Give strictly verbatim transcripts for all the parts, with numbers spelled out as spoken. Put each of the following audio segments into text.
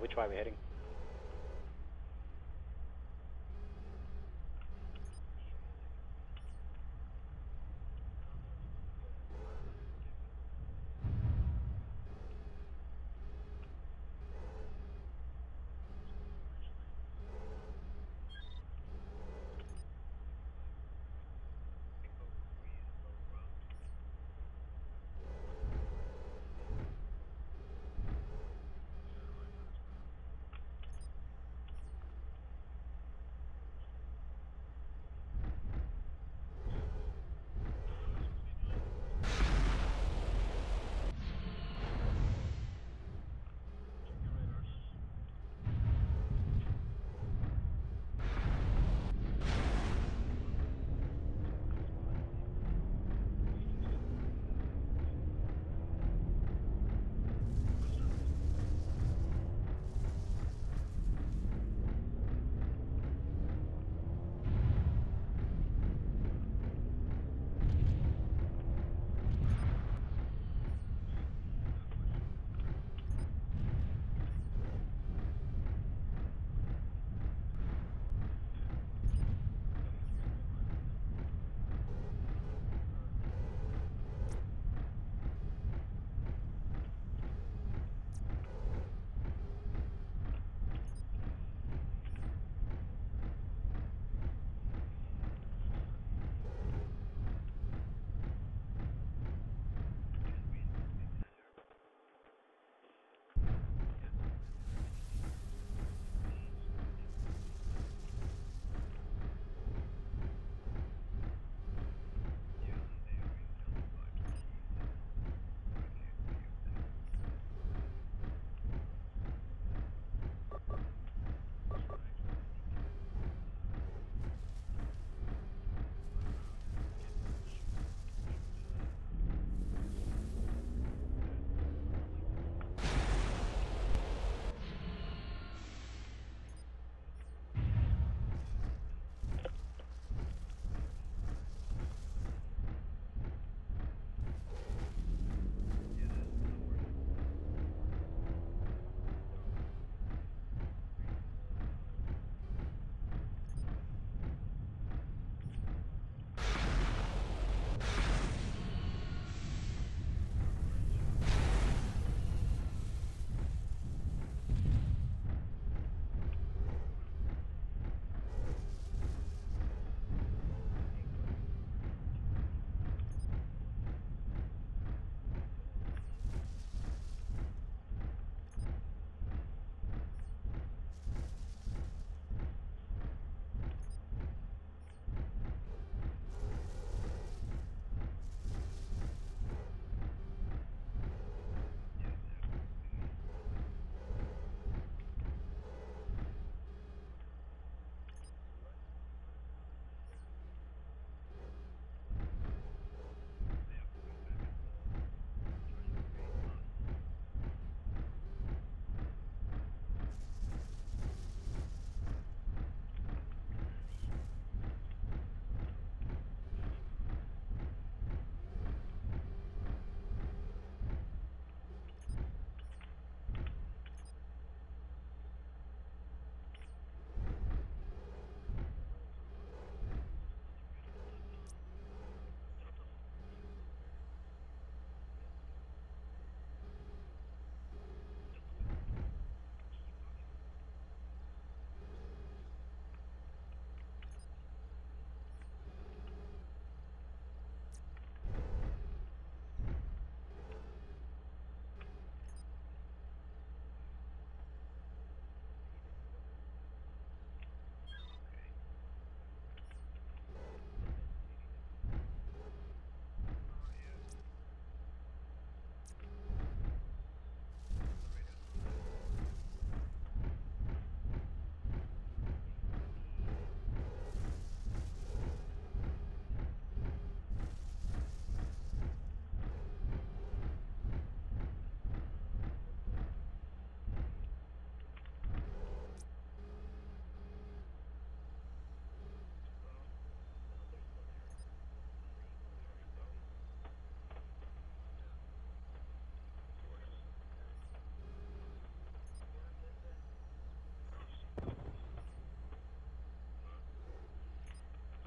which way are we heading?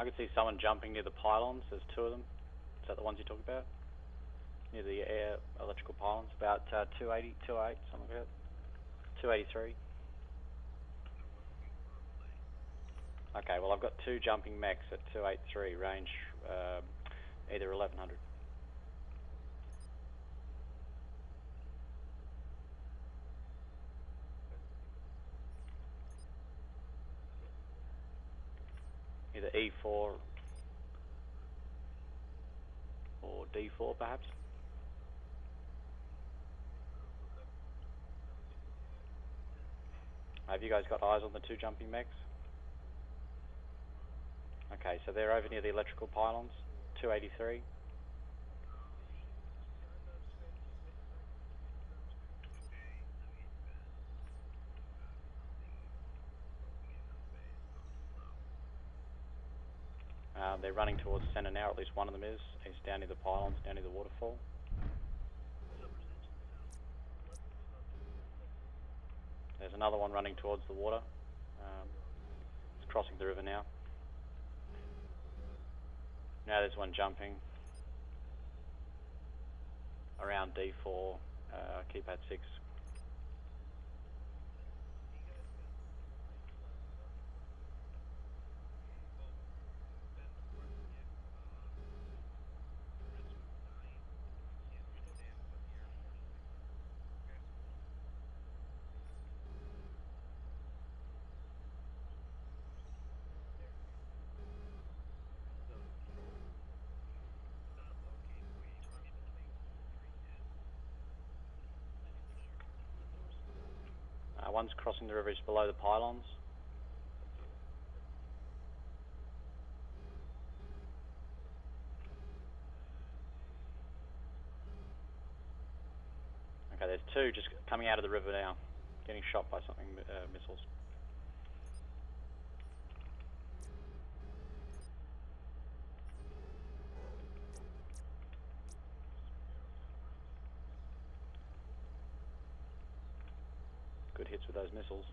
I could see someone jumping near the pylons. There's two of them. Is that the ones you talk about? Near the air electrical pylons, about uh, two eighty, two eighty-eight, something like that. two eighty-three. Okay, well I've got two jumping mechs at two eighty-three, range uh, either eleven hundred. Either E four or D four perhaps. Have you guys got eyes on the two jumping mechs? Okay, so they're over near the electrical pylons, two eighty-three. Uh, they're running towards centre now, at least one of them is. He's down near the pylons, down near the waterfall. There's another one running towards the water. Um, it's crossing the river now. Now there's one jumping around D four, uh, keypad six. One's crossing the river, is below the pylons. Okay, there's two just coming out of the river now, getting shot by something, uh, missiles. Good hits with those missiles.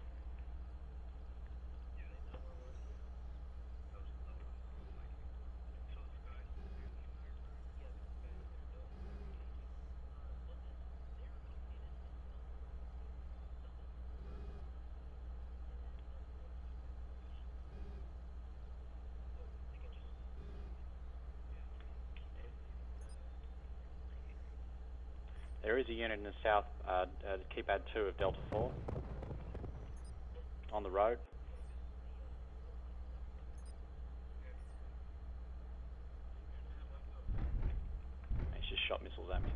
There is a unit in the south, uh, uh, keypad two of Delta four, on the road. He's just shot missiles at me.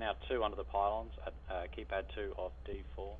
Now two under the pylons at uh, keypad two of D four.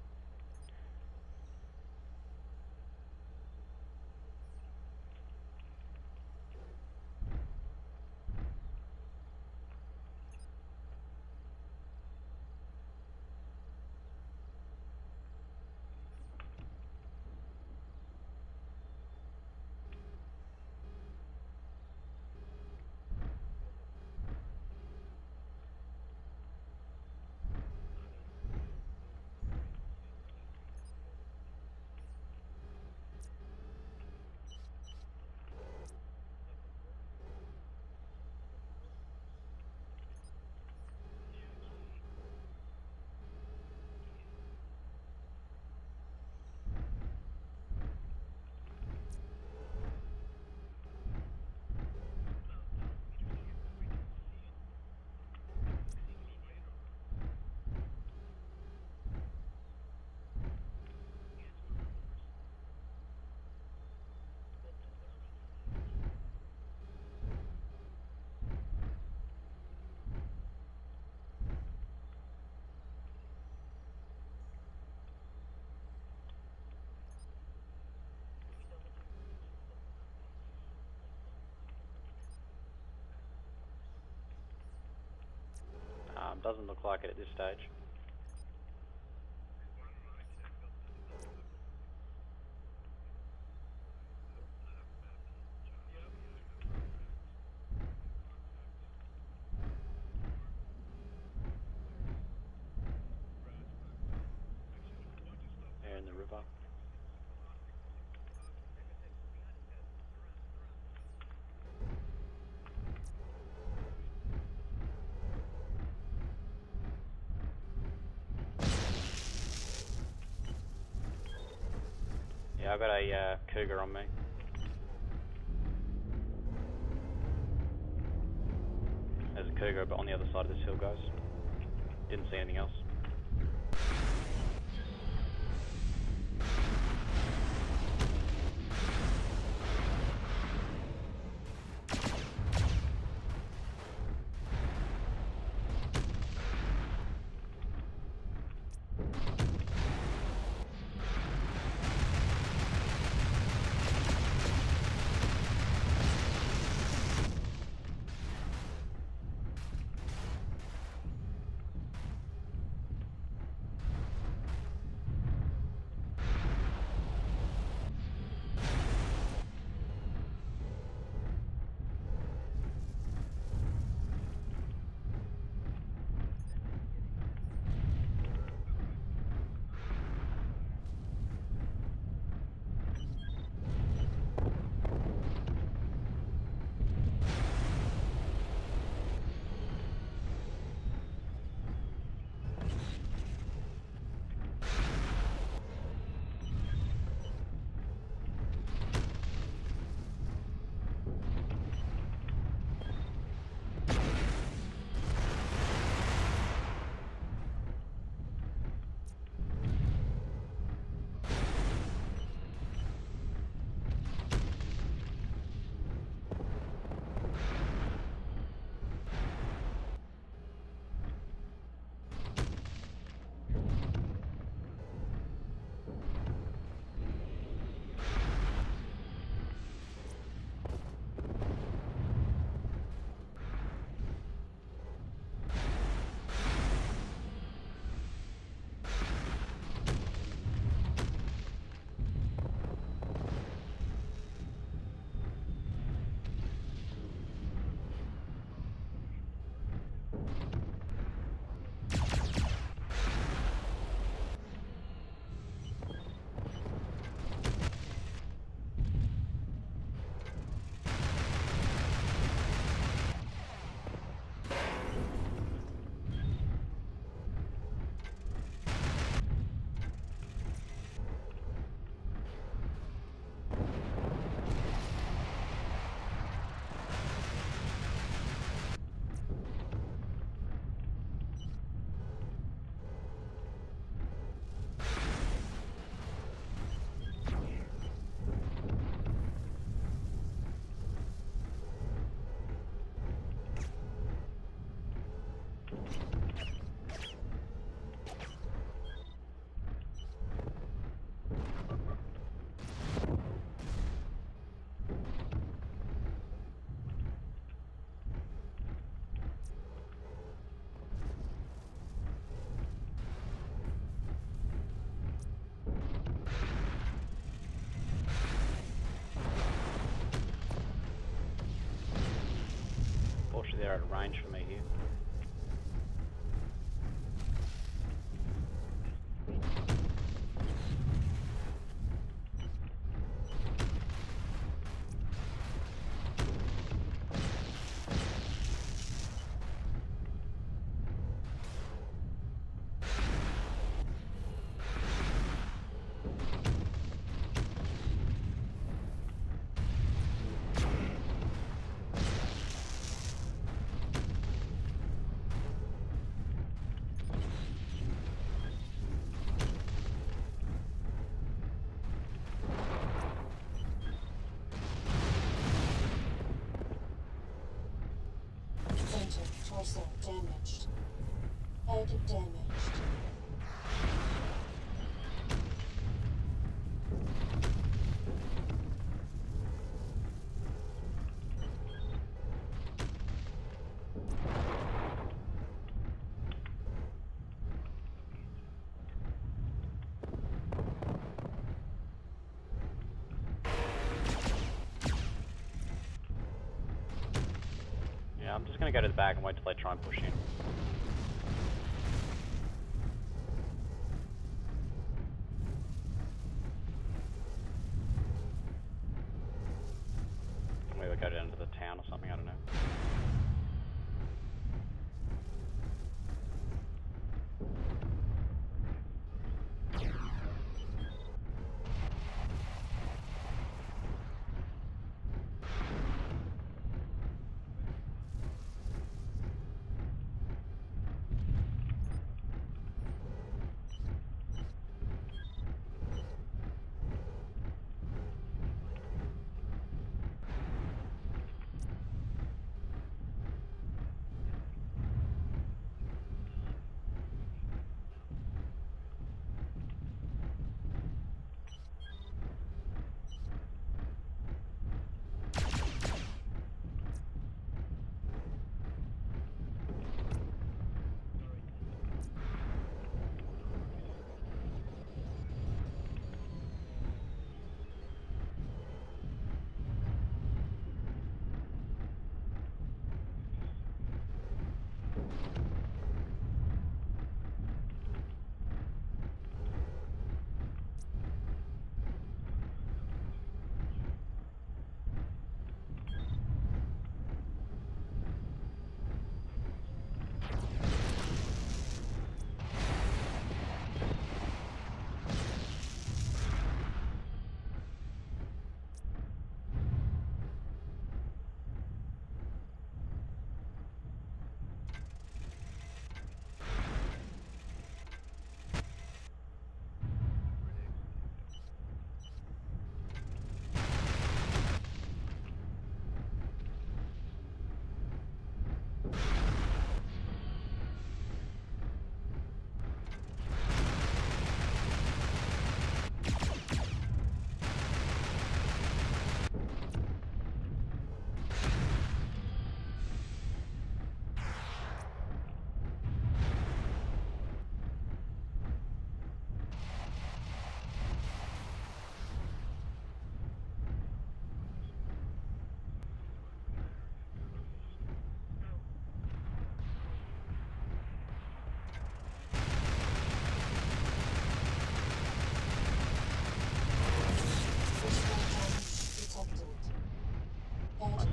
Doesn't look like it at this stage. They're in the river. I've got a uh, cougar on me. There's a cougar, but on the other side of this hill, guys. Didn't see anything else. They're out of range for me here. Torso damaged. Head damaged. gonna go to the back and wait till they try and push in. Maybe we'll go down to the town or something, I don't know.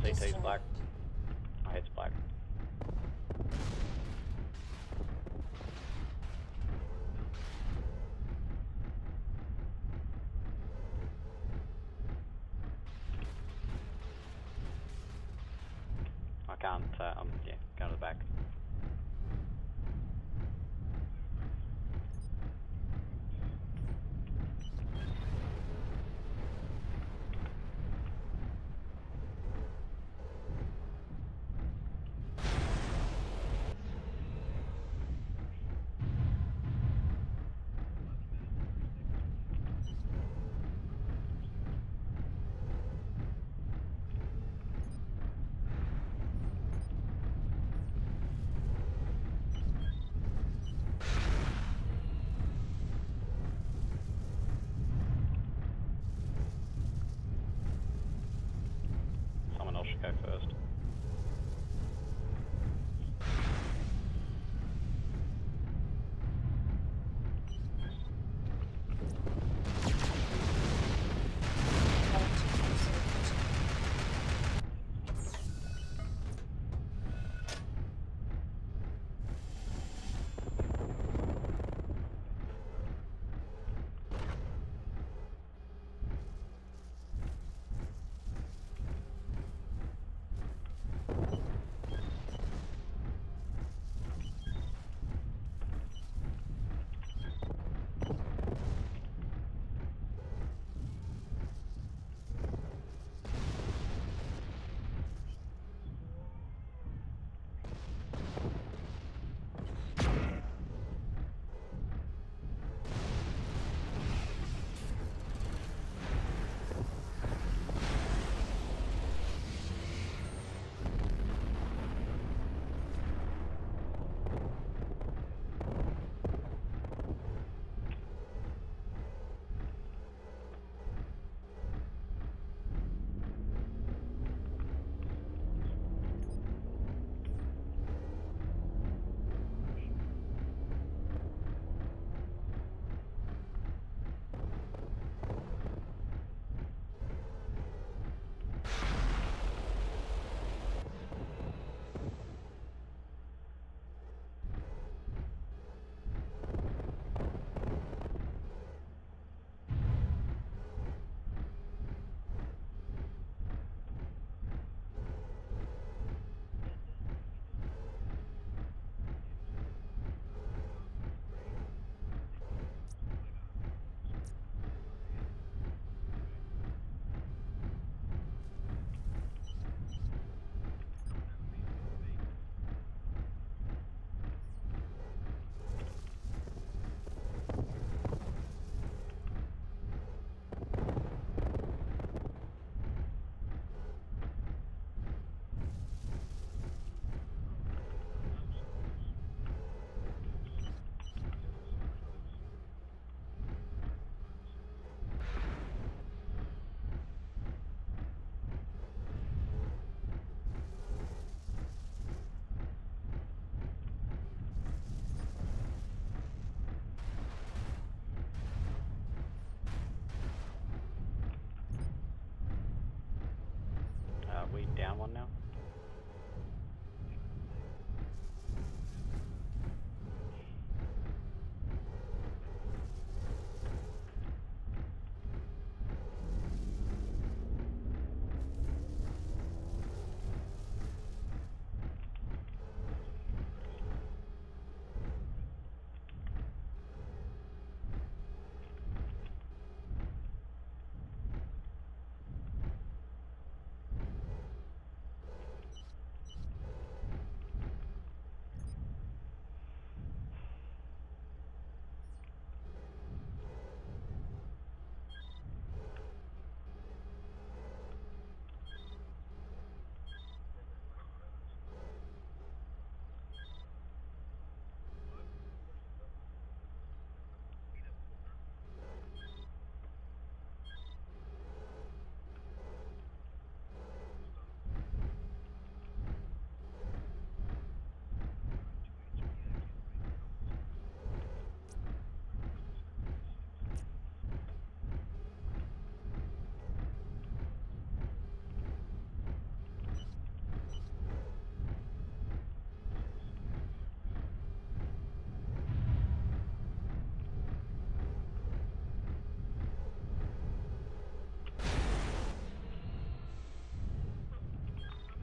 C T's black. My head's black. I can't, uh, um, yeah, go to the back.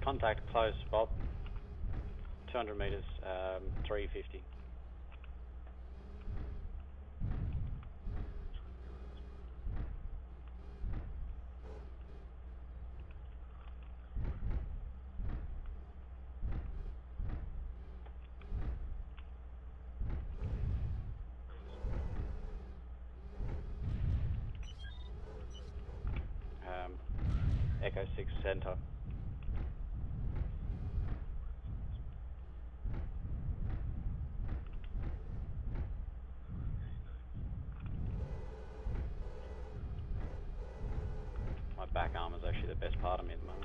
contact close, Bob. two hundred meters, um, three fifty. Echo six center. My back arm is actually the best part of me at the moment.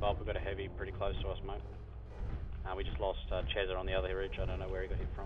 Bob, we've got a heavy pretty close to us, mate. Uh, we just lost uh, Chesser on the other ridge. I don't know where he got hit from.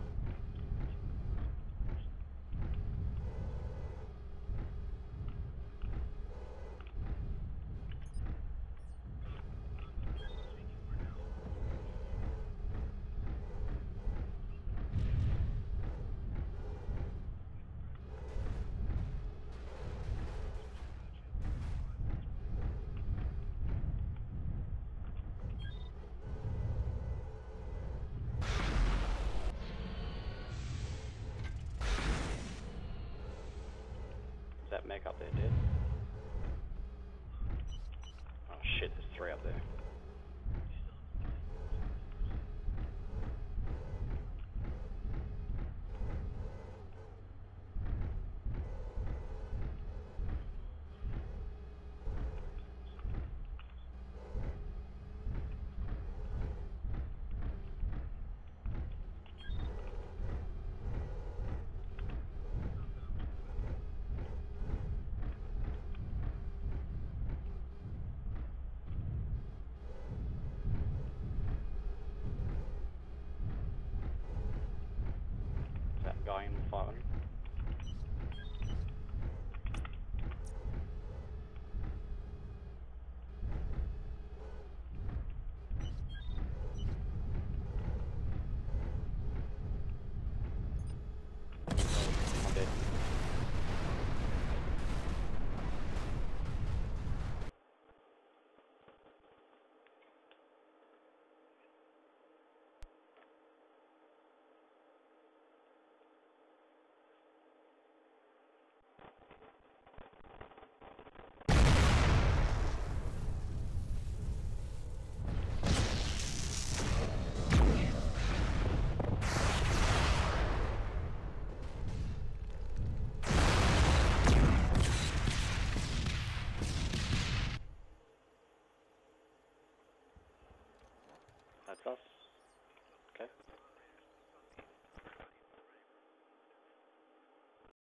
Mech up there, dude. Oh shit, there's three up there. Going five hundred. I'm dead. That's us. Okay.